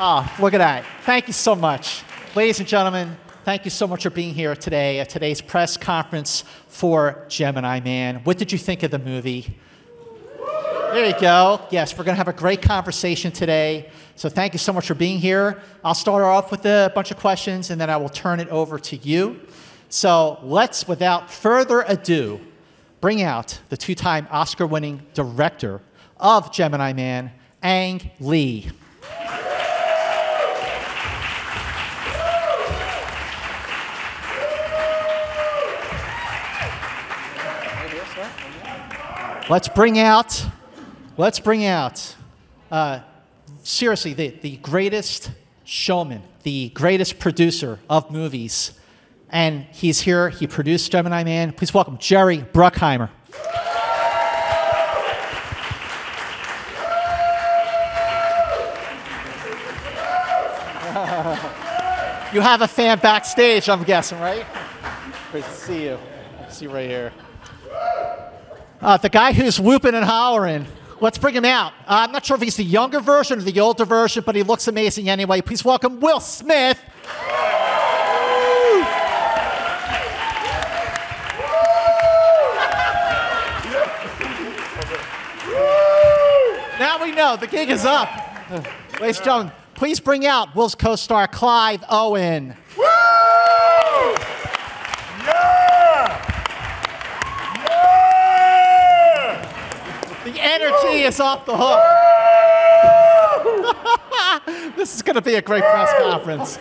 Ah, look at that. Thank you so much. Ladies and gentlemen, thank you so much for being here today at today's press conference for Gemini Man. What did you think of the movie? There you go. Yes, we're going to have a great conversation today. So thank you so much for being here. I'll start off with a bunch of questions, and then I will turn it over to you. So let's, without further ado, bring out the two-time Oscar-winning director of Gemini Man, Ang Lee. Let's bring out seriously, the greatest showman, the greatest producer of movies. And he's here, he produced Gemini Man. Please welcome Jerry Bruckheimer. You have a fan backstage, I'm guessing, right? Great to see you. I see you right here. The guy who's whooping and hollering, let's bring him out. I'm not sure if he's the younger version or the older version, but he looks amazing anyway. Please welcome Will Smith. Now we know, the gig is up. Ladies and gentlemen, please bring out Will's co-star, Clive Owen. The energy is off the hook. This is going to be a great press conference.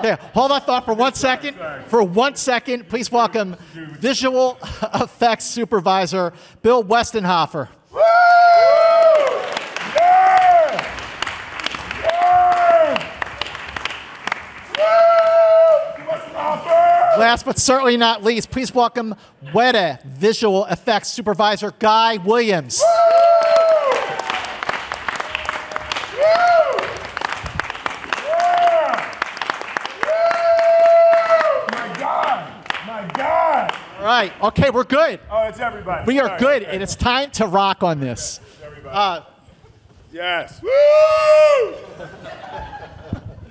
Here, hold that thought for 1 second. For 1 second, please welcome visual effects supervisor Bill Westenhofer. Last but certainly not least, please welcome Weta visual effects supervisor Guy Williams. My God. All right, okay, we're good. Oh, it's everybody. We are good, and it's time to rock on this. Everybody. Yes. Woo!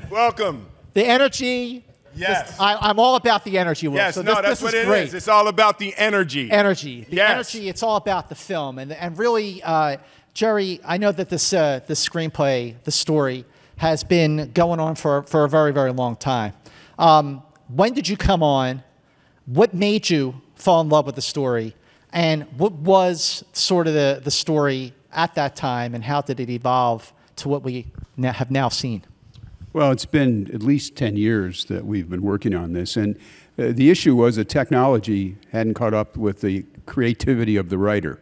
Welcome. The energy. Yes. I'm all about the energy, Will. Yes, so that's what it is. It's all about the energy. The energy, it's all about the film. And really, Jerry, I know that this screenplay, the story, has been going on for a very, very long time. When did you come on? What made you fall in love with the story? And what was sort of the story at that time, and how did it evolve to what we have now seen? Well, it's been at least 10 years that we've been working on this, and the issue was that technology hadn't caught up with the creativity of the writer.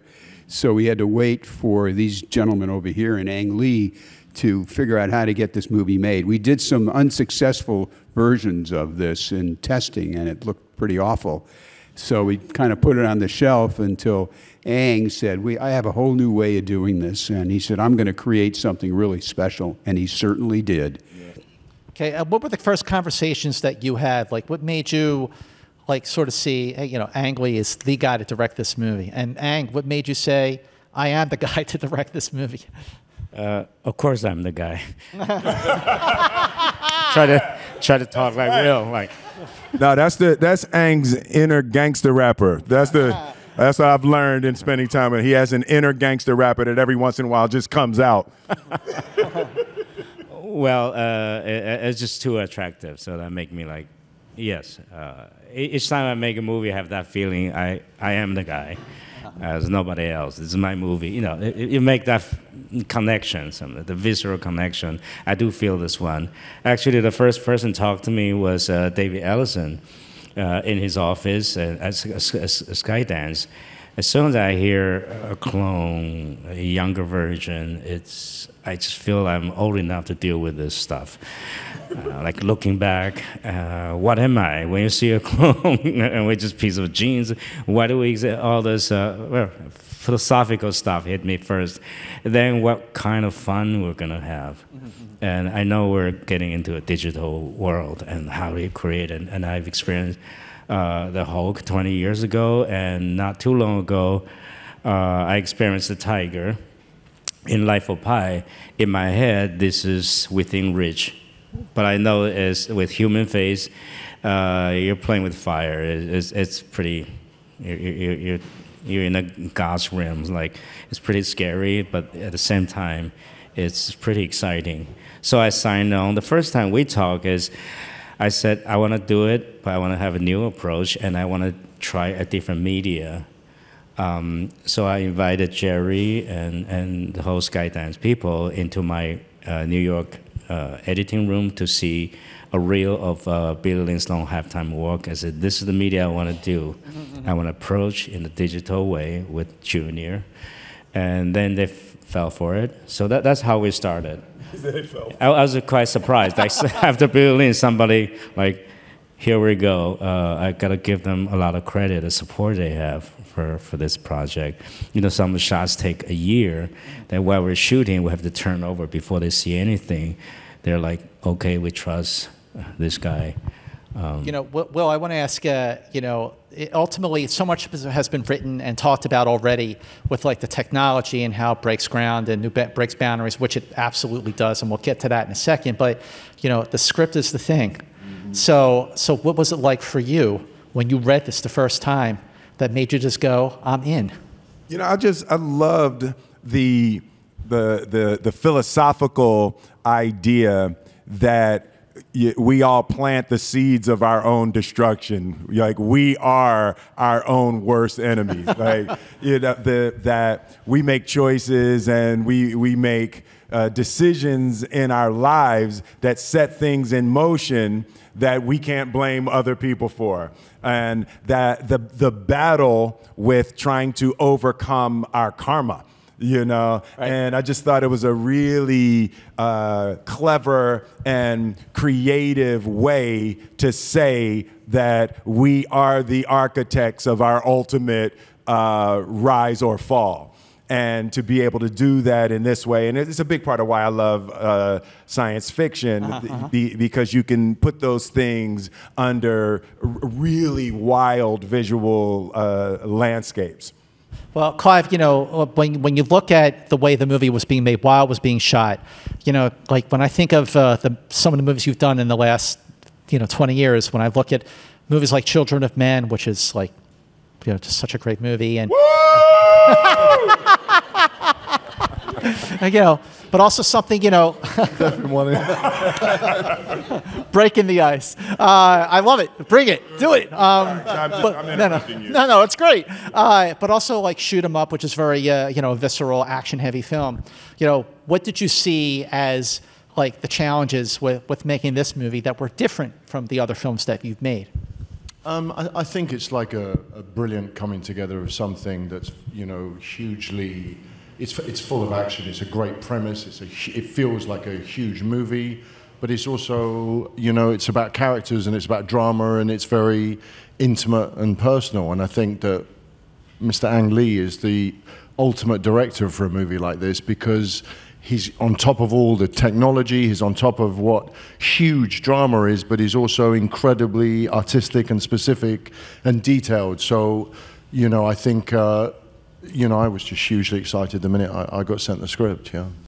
So we had to wait for these gentlemen over here and Ang Lee to figure out how to get this movie made. We did some unsuccessful versions of this in testing, and it looked pretty awful. So we kind of put it on the shelf until Ang said, I have a whole new way of doing this, and he said, I'm going to create something really special, and he certainly did. Okay, what were the first conversations that you had? Like, what made you, like, sort of see, hey, you know, Ang Lee is the guy to direct this movie? And Ang, what made you say, I am the guy to direct this movie? Of course, I'm the guy. try to talk like Will, like. No, that's Ang's inner gangster rapper. That's what I've learned in spending time with him. He has an inner gangster rapper that every once in a while just comes out. Well, it's just too attractive, so that makes me like, yes. Each time I make a movie, I have that feeling I am the guy. There's nobody else. This is my movie. You know, you make that connection, the visceral connection. I do feel this one. Actually, the first person to talk to me was David Ellison in his office at Skydance. As soon as I hear a clone, a younger version, I just feel I'm old enough to deal with this stuff. Like looking back, what am I? When you see a clone and we're just a piece of jeans, why do we exist? All this philosophical stuff hit me first. Then what kind of fun we're gonna have? And I know we're getting into a digital world and how we create, and I've experienced the Hulk 20 years ago, and not too long ago, I experienced the Tiger. in Life of Pi, in my head, this is within reach. But I know as with human face, you're playing with fire. It's pretty, you're in a God's realm. Like, it's pretty scary, but at the same time, it's pretty exciting. So I signed on. The first time we talked is, I said, I want to do it, but I want to have a new approach, and I want to try a different media. So I invited Jerry and the whole Skydance people into my New York editing room to see a reel of Billy Lynn's Long Halftime Walk. I said, this is the media I want to do. I want to approach in a digital way with Junior. And then they fell for it. So that's how we started. I was quite surprised. Like, after Bill Lynn, somebody like, here we go. I gotta give them a lot of credit, the support they have for this project. You know, some shots take a year. That while we're shooting, we have to turn over before they see anything. They're like, okay, we trust this guy. You know, Will, I want to ask, you know, ultimately so much has been written and talked about already with like the technology and how it breaks ground and breaks boundaries, which it absolutely does. And we'll get to that in a second. But, you know, the script is the thing. Mm-hmm. So what was it like for you when you read this the first time that made you just go, I'm in? You know, I loved the philosophical idea that we all plant the seeds of our own destruction. Like, we are our own worst enemies. Like, you know, that we make choices and we make decisions in our lives that set things in motion that we can't blame other people for. And that the battle with trying to overcome our karma. You know, right. And I just thought it was a really clever and creative way to say that we are the architects of our ultimate rise or fall. And to be able to do that in this way, and it's a big part of why I love science fiction, because you can put those things under really wild visual landscapes. Well, Clive, you know, when you look at the way the movie was being made, while it was being shot, you know, like when I think of some of the movies you've done in the last, you know, 20 years, when I look at movies like Children of Men, which is like, you know, just such a great movie, and you know, but also something, you know, breaking the ice. I love it. Bring it. Do it. No, it's great. But also like Shoot 'Em Up, which is very, you know, visceral, action-heavy film. You know, what did you see as like the challenges with making this movie that were different from the other films that you've made? I think it's like a brilliant coming together of something that's, you know, hugely... It's full of action. It's a great premise. It feels like a huge movie, but it's also, you know, it's about characters and it's about drama and it's very intimate and personal. And I think that Mr. Ang Lee is the ultimate director for a movie like this because he's on top of all the technology. He's on top of what huge drama is, but he's also incredibly artistic and specific and detailed. So, you know, I think... you know, I was just hugely excited the minute I got sent the script, yeah.